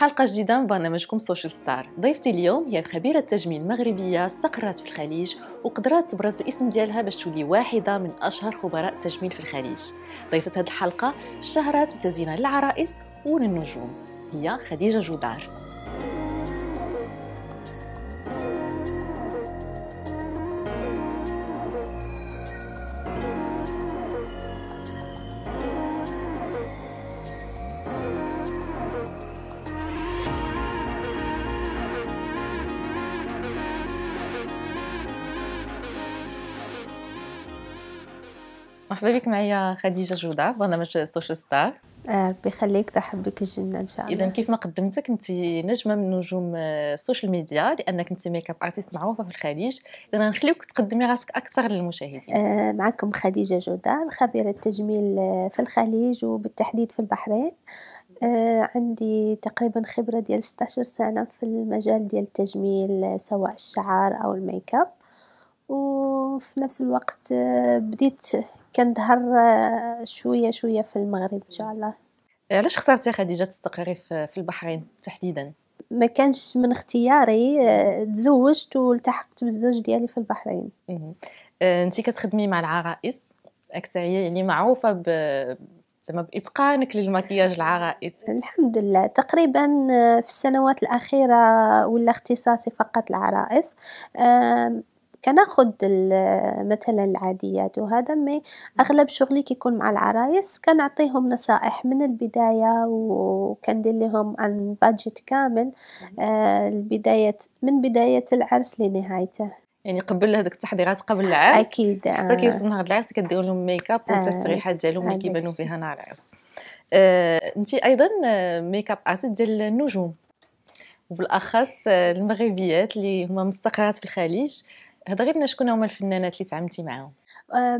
حلقة جديدة من برنامجكم سوشيال ستار. ضيفتي اليوم هي خبيرة تجميل مغربية استقرت في الخليج وقدرات تبرز الاسم ديالها باش تولي واحدة من أشهر خبراء التجميل في الخليج. ضيفة هذه الحلقة اشتهرت بتزيين للعرائس وللنجوم، هي خديجة جودار. مرحبا بك معايا خديجة جودار برنامج سوشيال ستار. ربي يخليك، ترحب بك الجنة إن شاء الله. إذا كيف ما قدمتك، أنت نجمة من نجوم السوشيال ميديا لأنك أنت ميك اب ارتيست معروفة في الخليج، إذا غنخليوك تقدمي راسك أكثر للمشاهدين. معكم خديجة جودار، خبيرة تجميل في الخليج وبالتحديد في البحرين. عندي تقريبا خبرة ديال 16 سنة في المجال ديال التجميل، سواء الشعر أو الميك اب، وفي نفس الوقت بديت كندهر شويه شويه في المغرب ان شاء الله. علاش خسرتي خديجه تستقري في البحرين تحديدا؟ ما كانش من اختياري، تزوجت والتحقت بالزوج ديالي في البحرين. انت كتخدمي مع العرائس اكثريه، يعني معروفه زعما باتقانك للمكياج العرائس. الحمد لله، تقريبا في السنوات الاخيره ولا اختصاصي فقط العرائس. كناخد مثلا العاديات وهذا، مي اغلب شغلي كيكون مع العرايس، كنعطيهم نصائح من البدايه وكندير لهم عن بادجت كامل البدايه، من بدايه العرس لنهايته، يعني قبل هذوك التحضيرات قبل العرس اكيد حتى كيوصل نهار العرس كدير لهم ميك اب والتسريحات ديالهم اللي كيبانوا فيها نهار العرس. انت ايضا ميك اب ارتست ديال النجوم وبالاخص المغربيات اللي هما مستقرات في الخليج. هضري لنا شكون هما الفنانات اللي تعاملتي معاهم؟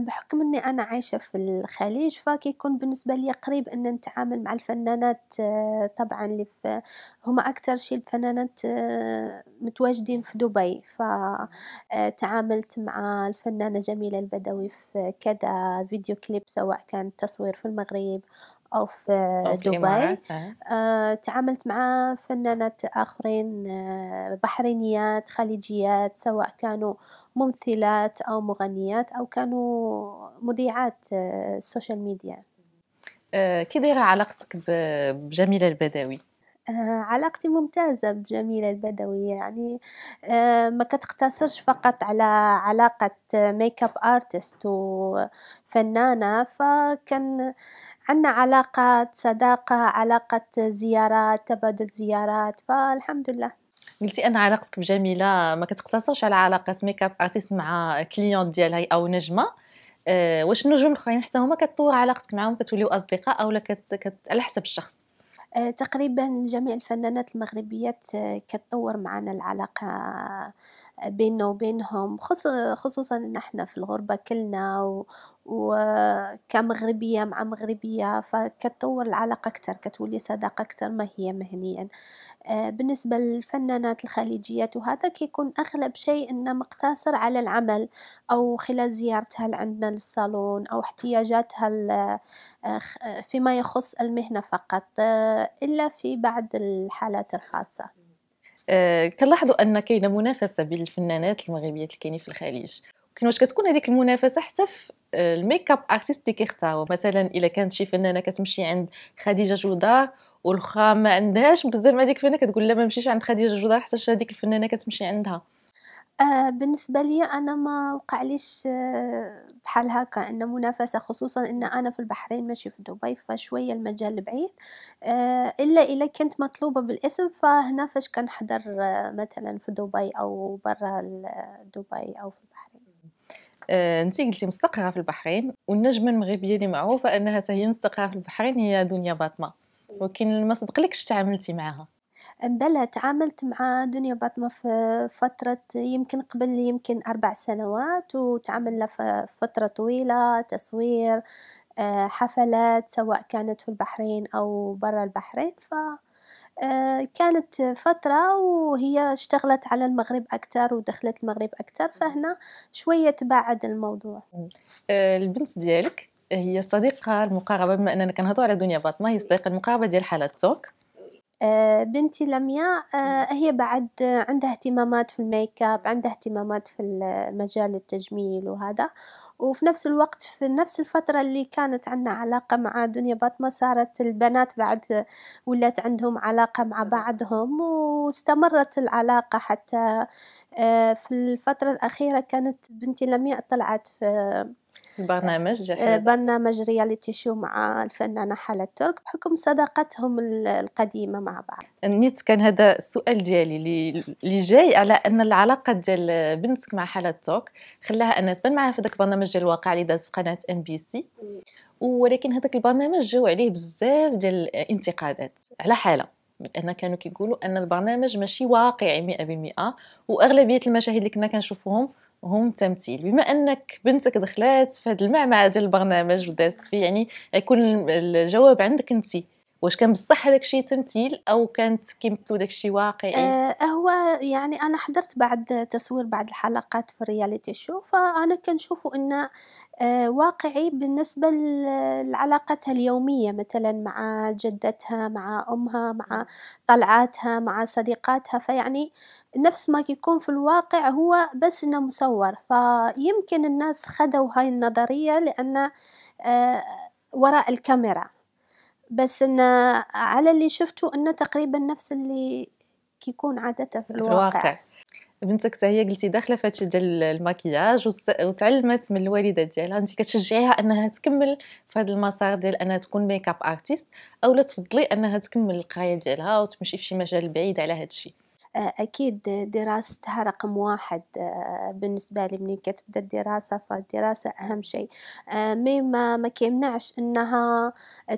بحكم اني انا عايشه في الخليج فكيكون بالنسبه لي قريب ان نتعامل مع الفنانات، طبعا اللي هما اكثر شيء الفنانات متواجدين في دبي، فتعاملت مع الفنانه جميله البدوي في كذا فيديو كليب، سواء كان تصوير في المغرب أو في دبي. تعاملت مع فنانات آخرين بحرينيات خليجيات، سواء كانوا ممثلات أو مغنيات أو كانوا مذيعات السوشيال ميديا. كي دايرة علاقتك بجميلة البدوي؟ علاقتي ممتازة بجميلة البدوي، يعني ما كتقتصرش فقط على علاقة ميك اب ارتست وفنانة، فكان عندنا علاقات صداقة، علاقة زيارات، تبادل زيارات، فالحمد لله. قلتي أن علاقتك بجميلة ما كتقتصرش على علاقة ميك اب ارتست مع كليون ديالها أو نجمة. واش النجوم الآخرين حتى هما كتطور علاقتك معهم، كتوليو أصدقاء أو على حسب الشخص؟ تقريبا جميع الفنانات المغربيات كتطور معنا العلاقة بيننا وبينهم، خصوصا نحن في الغربة كلنا وكمغربية مع مغربية، فكتطور العلاقة أكثر، كتولي صداقة أكثر ما هي مهنيا. بالنسبة للفنانات الخليجيات وهذا كيكون أغلب شيء أنه مقتصر على العمل أو خلال زيارتها عندنا للصالون أو احتياجاتها فيما يخص المهنة فقط، إلا في بعض الحالات الخاصة. كنلاحظوا ان كاينه منافسه بين الفنانات المغربيات اللي كاينين في الخليج، ولكن واش كتكون هذيك المنافسه حتى في الميك اب ارتست اللي كيختاروا؟ مثلا الا كانت شي فنانه كتمشي عند خديجه جودار والاخرى ما عندهاش بزاف هذيك الفنانه، كتقول لا ما نمشيش عند خديجه جودار حتى هذيك الفنانه كتمشي عندها. بالنسبه لي انا ما وقعليش بحال هكا ان منافسه، خصوصا ان انا في البحرين ماشي في دبي، فشويه المجال بعيد. الا الا كنت مطلوبه بالاسم فهنا فاش كنحضر مثلا في دبي او برا دبي او في البحرين. انت قلتي مستقره في البحرين، والنجمه المغربيه اللي معروفه انها هي مستقره في البحرين هي دنيا بطمة، ولكن ما سبقلكش تعاملتي معها؟ بلى، تعاملت مع دنيا بطمة في فترة يمكن قبل يمكن 4 سنوات، وتعاملنا في فترة طويلة تصوير حفلات سواء كانت في البحرين أو برا البحرين، فكانت فترة وهي اشتغلت على المغرب أكتر ودخلت المغرب أكتر، فهنا شوية تباعد الموضوع. البنت ديالك هي صديقة المقربة، بما أننا كنهضروا على دنيا بطمة، هي صديقة المقربة ديال حلا الترك، بنتي لمياء هي بعد عندها اهتمامات في الميك اب، عندها اهتمامات في مجال التجميل وهذا، وفي نفس الوقت في نفس الفترة اللي كانت عندنا علاقة مع دنيا بطمة صارت البنات بعد ولات عندهم علاقة مع بعضهم، واستمرت العلاقة حتى في الفترة الأخيرة كانت بنتي لمياء طلعت في برنامج رياليتي شو مع الفنانة حلا الترك بحكم صداقتهم القديمة مع بعض. نيت كان هذا السؤال ديالي اللي جاي على أن العلاقة ديال بنتك مع حلا الترك خلاها أنها تبان معها في ذاك البرنامج ديال الواقع اللي داز في قناة MBC، ولكن هذاك البرنامج جاو عليه بزاف ديال الانتقادات على حالة، لأن كانوا كيقولوا أن البرنامج ماشي واقعي 100%، وأغلبية المشاهد اللي كنا كنشوفوهم هم تمثيل. بما انك بنتك دخلات في هذا المعمعة ديال البرنامج ودازت فيه، يعني يكون الجواب عندك انت، واش كان بصح هذاك الشيء تمثيل او كانت كيمثلوا داك الشيء واقعي؟ هو يعني انا حضرت بعد تصوير بعض الحلقات في الرياليتي شو، فانا كنشوفوا انه واقعي بالنسبة لعلاقتها اليومية مثلا مع جدتها مع أمها مع طلعاتها مع صديقاتها، فيعني نفس ما كيكون في الواقع هو بس إنه مصور. فيمكن الناس خدوا هاي النظرية لأن وراء الكاميرا، بس إنه على اللي شفته إنه تقريبا نفس اللي كيكون عادة في الواقع. بنتك حتى هي قلتي داخله فهادشي ديال المكياج وتعلمت من الوالده ديالها، انت كتشجعيها انها تكمل في هذا المسار ديال انها تكون ميك اب ارتست، اولا تفضلي انها تكمل القرايه ديالها وتمشي في شي مجال بعيد على هادشي؟ اكيد دراستها رقم واحد بالنسبه لي. منين كتبدا الدراسه فالدراسه اهم شيء، ما كيمنعش انها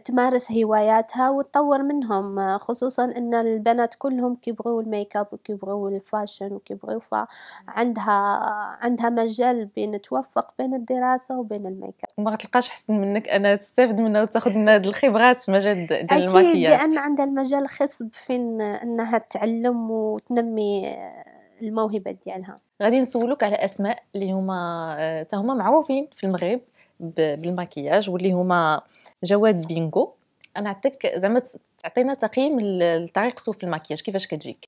تمارس هواياتها وتطور منهم، خصوصا ان البنات كلهم كيبغيو الميك اب وكيبغيو الفاشن وكيبغيو، فعندها مجال بين توفق بين الدراسه وبين الميك اب. ما غتلقاش احسن منك انها تستافد منها وتاخذ منها هاد الخبرات في مجال ديال الماكياج. اكيد لان عندها المجال خصب فين انها تعلم وتنمي الموهبة ديالها. غادي نسولك على أسماء اللي هما تاهما معروفين في المغرب بالماكياج، واللي هما جواد بينجو. أنا عطيك زعما تعطينا تقييم لطريقته في الماكياج، كيفاش كتجيك؟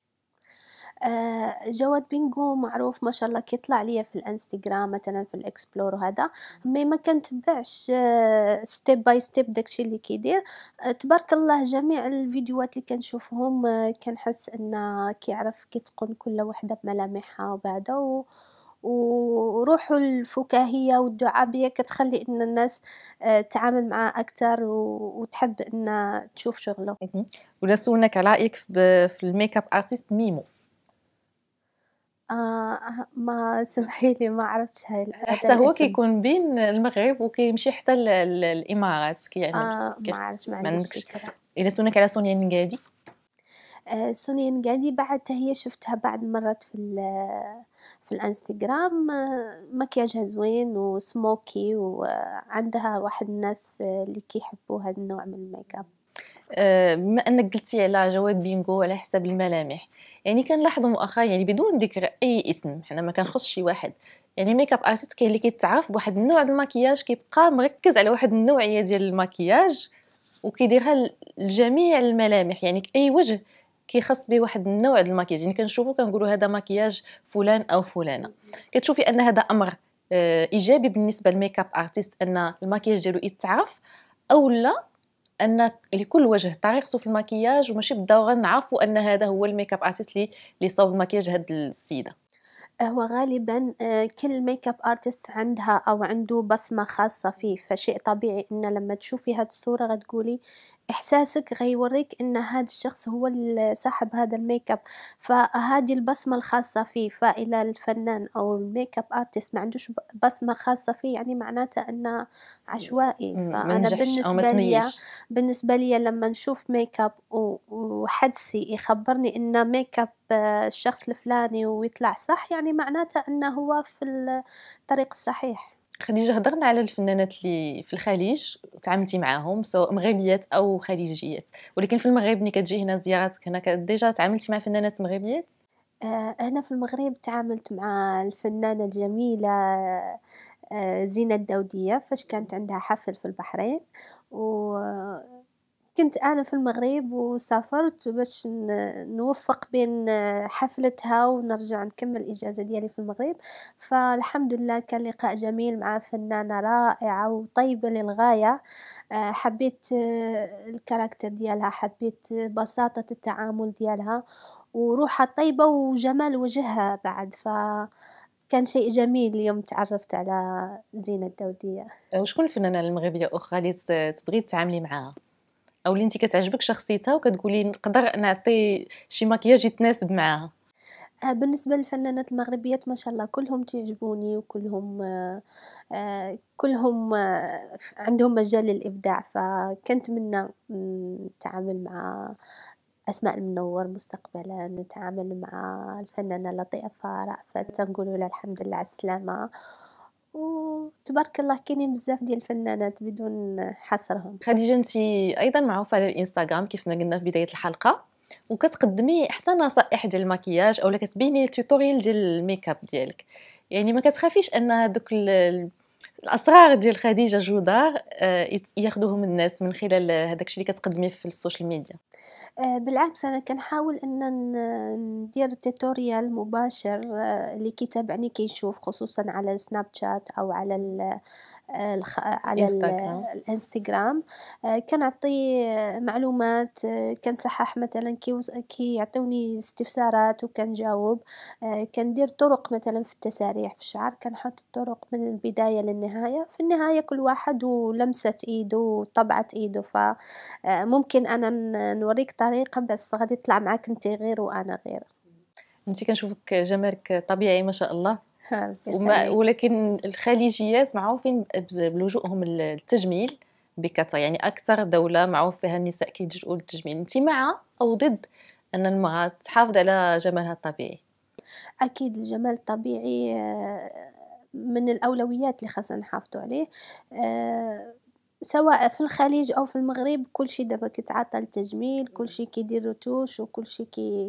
جواد بينجو معروف ما شاء الله، كيطلع ليا في الانستغرام مثلا في الاكسبلور وهذا، ما كنتبعش ستيب باي ستيب داكشي اللي كيدير. تبارك الله جميع الفيديوهات اللي كنشوفهم كنحس ان كيعرف كيتقن كل وحده بملامحها وبعدا، وروحه الفكاهيه والدعابيه كتخلي ان الناس تتعامل معاه اكثر وتحب ان تشوف شغله. ولا سولناك على رايك في الميك اب ارتست ميمو؟ ما سمحيلي ما عرفتش هاي. حتى هو كيكون بين المغرب وكيمشي حتى الامارات كيعمل. ما عرفتش، ما عندكش. الا سولناك على سونيا انقادي؟ سونيا انقادي بعد هي شفتها بعد مرات في الانستغرام، مكياجها زوين وسموكي، وعندها واحد الناس اللي كيحبوا هذا النوع من الميك اب. بما انك قلتي على جواد بينجو على حساب الملامح، يعني كنلاحظوا مؤخرا يعني بدون ذكر اي اسم، حنا ما كنخصش شي واحد، يعني ميك اب ارتست كاين اللي كيتعرف بواحد النوع ديال الماكياج، كيبقى مركز على واحد النوعيه ديال الماكياج وكيديرها لجميع الملامح، يعني اي وجه كيخص به واحد النوع ديال الماكياج، يعني كنشوفوا كنقولوا هذا ماكياج فلان او فلانه. كتشوفي ان هذا امر ايجابي بالنسبه للميك اب ارتست ان الماكياج ديالو يتعرف، اولا ان لكل وجه طريقته في المكياج وماشي بالضروره نعرفوا ان هذا هو الميك اب ارتست اللي صاوب المكياج هاد السيده؟ هو غالبا كل ميك اب ارتست عندها او عنده بصمه خاصه فيه، فشيء طبيعي ان لما تشوفي هاد الصوره غتقولي احساسك غيوريك ان هذا الشخص هو صاحب هذا الميك اب، فهذه البصمه الخاصه فيه. فإلى الفنان او الميك اب ارتست ما عندوش بصمه خاصه فيه، يعني معناته انه عشوائي. فانا بالنسبه لي لما نشوف ميك اب وحدسي يخبرني ان ميك اب الشخص الفلاني ويطلع صح، يعني معناته انه هو في الطريق الصحيح. خديجة، هضرنا على الفنانات اللي في الخليج تعاملتي معاهم سواء مغربيات او خليجيات، ولكن في المغرب ملي كتجي هنا زياراتك هنا ديجا تعاملتي مع فنانات مغربيات؟ هنا في المغرب تعاملت مع الفنانة جميلة زينة الداودية فاش كانت عندها حفل في البحرين، و كنت أنا في المغرب وسافرت باش نوفق بين حفلتها ونرجع نكمل الإجازة ديالي في المغرب. فالحمد لله كان لقاء جميل مع فنانة رائعة وطيبة للغاية، حبيت الكاركتر ديالها، حبيت بساطة التعامل ديالها وروحها الطيبة وجمال وجهها بعد، فكان شيء جميل. اليوم تعرفت على زينة الداودية. وشكون الفنانة المغربية أخرى اللي تبغي تتعاملي معها او اللي انت كتعجبك شخصيتها وكتقولي نقدر نعطي شي مكياج يتناسب معاها؟ بالنسبه للفنانات المغربيات ما شاء الله كلهم تعجبوني، وكلهم كلهم عندهم مجال للابداع، فكنت منا نتعامل مع اسماء المنور مستقبلا، نتعامل مع الفنانه لطيفه رأفت، نقولوا لها الحمد لله على السلامه. وتبارك الله كاينين بزاف ديال الفنانات بدون حصرهم. خديجة انت ايضا معروفه على الانستغرام كيف ما قلنا في بدايه الحلقه، وكتقدمي حتى نصائح ديال المكياج اولا كتبيني التوتوريال ديال الميك اب ديالك، يعني ما كتخافيش ان هذوك الاسرار ديال خديجة جودار ياخذوهم الناس من خلال هذاك الشيء اللي كتقدميه في السوشيال ميديا؟ بالعكس، انا كنحاول ان ندير توتوريال مباشر اللي كيتابعني كيشوف، خصوصا على السناب شات او على على الانستغرام. كنعطي معلومات، كنصحح مثلا، كيعطوني استفسارات وكنجاوب، كندير طرق مثلا في التساريح في الشعر، كنحط الطرق من البدايه للنهايه، في النهايه كل واحد ولمسه ايده وطبعه ايده. فممكن انا نوريك طريقه بس غادي يطلع معاك انت غير وانا غير. انت كنشوفك جمالك طبيعي ما شاء الله. ولكن الخليجيات معروفين بلجوءهم للتجميل بكثره، يعني اكثر دوله معروف فيها النساء كيلجؤوا للتجميل. انت مع او ضد ان المراه تحافظ على جمالها الطبيعي؟ اكيد الجمال الطبيعي من الاولويات اللي خاصنا نحافظوا عليه، سواء في الخليج او في المغرب. كل شيء دابا كيتعاطى التجميل، كل شيء كيدير روتوش، وكل شيء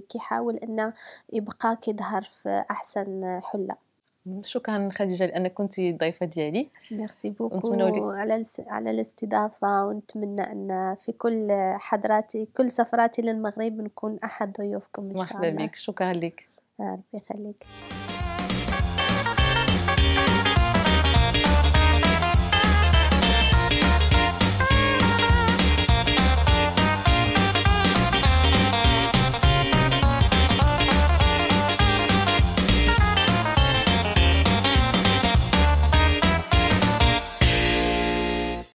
كيحاول انه يبقى كيظهر في احسن حله. شكرا خديجة لأنك كنت ضيفة ديالي. ميرسي بوكو على الاستضافة، ونتمنى أن في كل حضراتي كل سفراتي للمغرب نكون أحد ضيوفكم إن شاء الله. مرحبا بك، شكرا لك. ربي يخليك.